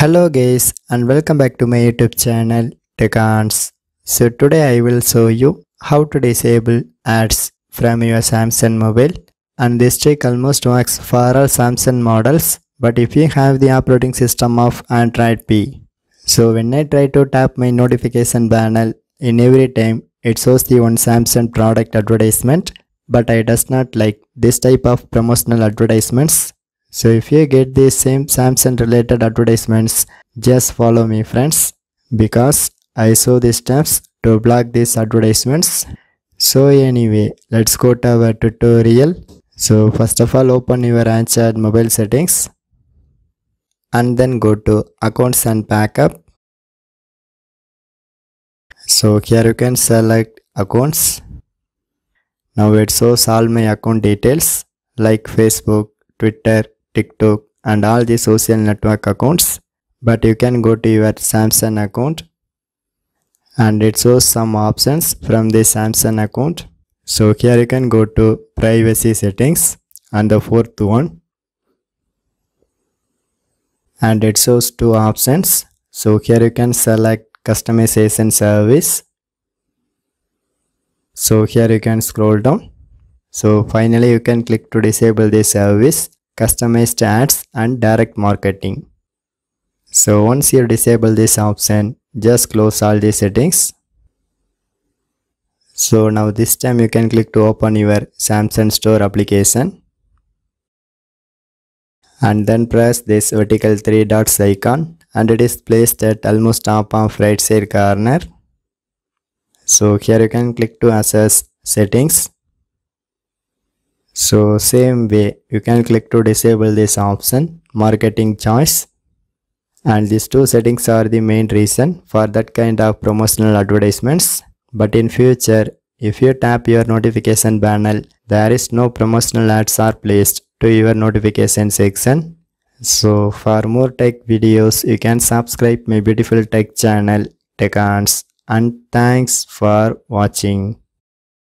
Hello guys and welcome back to my YouTube channel Techans. So today I will show you how to disable ads from your Samsung mobile, and this trick almost works for all Samsung models but if you have the operating system of Android P. So when I try to tap my notification panel, in every time it shows the one Samsung product advertisement, but I does not like this type of promotional advertisements. So if you get these same Samsung related advertisements, just follow me friends, because I show the steps to block these advertisements. So anyway, let's go to our tutorial. So first of all, open your Android mobile settings and then go to accounts and backup. So here you can select accounts. Now it shows all my account details like Facebook, Twitter, TikTok and all the social network accounts, but you can go to your Samsung account and it shows some options from the Samsung account. So here you can go to privacy settings and the fourth one, and it shows two options. So here you can select customization service. So here you can scroll down. So finally you can click to disable this service, customized ads and direct marketing. So once you disable this option, just close all the settings. So now this time you can click to open your Samsung Store application and then press this vertical 3 dots icon, and it is placed at almost top of right side corner. So here you can click to access settings. So same way you can click to disable this option, marketing choice, and these two settings are the main reason for that kind of promotional advertisements. But in future, if you tap your notification panel, there is no promotional ads are placed to your notification section. So for more tech videos, you can subscribe my beautiful tech channel Techans, and thanks for watching.